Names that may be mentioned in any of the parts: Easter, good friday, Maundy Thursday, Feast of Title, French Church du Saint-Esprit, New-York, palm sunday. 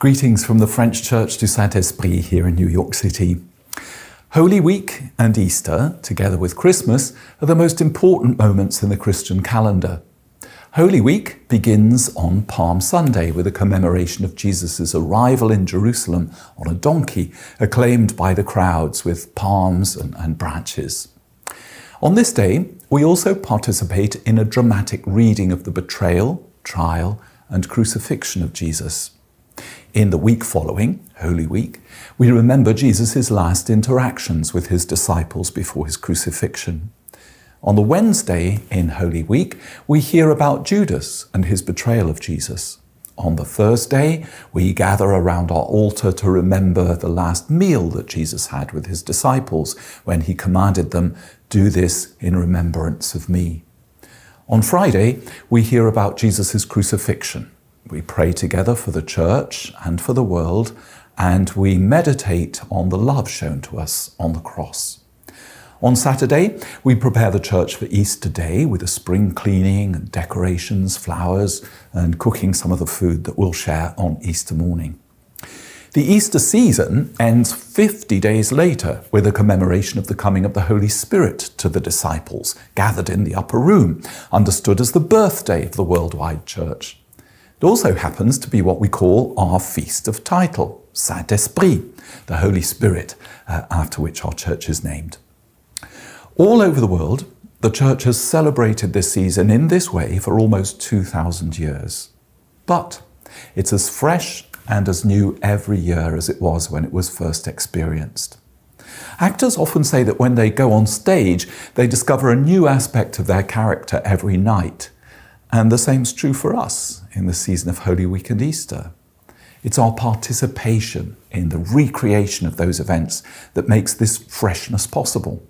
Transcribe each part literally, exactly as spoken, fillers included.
Greetings from the French Church du Saint-Esprit here in New York City. Holy Week and Easter, together with Christmas, are the most important moments in the Christian calendar. Holy Week begins on Palm Sunday with a commemoration of Jesus' arrival in Jerusalem on a donkey, acclaimed by the crowds with palms and, and branches. On this day, we also participate in a dramatic reading of the betrayal, trial, and crucifixion of Jesus. In the week following, Holy Week, we remember Jesus' last interactions with his disciples before his crucifixion. On the Wednesday in Holy Week, we hear about Judas and his betrayal of Jesus. On the Thursday, we gather around our altar to remember the last meal that Jesus had with his disciples when he commanded them, "Do this in remembrance of me." On Friday, we hear about Jesus' crucifixion. We pray together for the church and for the world, and we meditate on the love shown to us on the cross. On Saturday, we prepare the church for Easter Day with a spring cleaning, and decorations, flowers, and cooking some of the food that we'll share on Easter morning. The Easter season ends fifty days later with a commemoration of the coming of the Holy Spirit to the disciples, gathered in the upper room, understood as the birthday of the worldwide church. It also happens to be what we call our Feast of Title, Saint-Esprit, the Holy Spirit, uh, after which our church is named. All over the world, the church has celebrated this season in this way for almost two thousand years. But it's as fresh and as new every year as it was when it was first experienced. Actors often say that when they go on stage, they discover a new aspect of their character every night. And the same's true for us in the season of Holy Week and Easter. It's our participation in the recreation of those events that makes this freshness possible.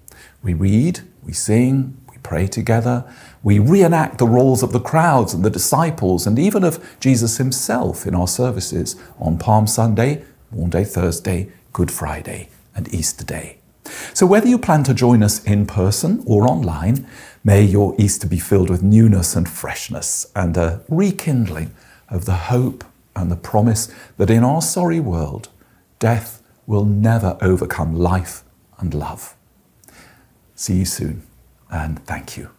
We read, we sing, we pray together, we reenact the roles of the crowds and the disciples and even of Jesus himself in our services on Palm Sunday, Maundy Thursday, Good Friday and Easter Day. So whether you plan to join us in person or online, may your Easter be filled with newness and freshness and a rekindling of the hope and the promise that in our sorry world, death will never overcome life and love. See you soon, and thank you.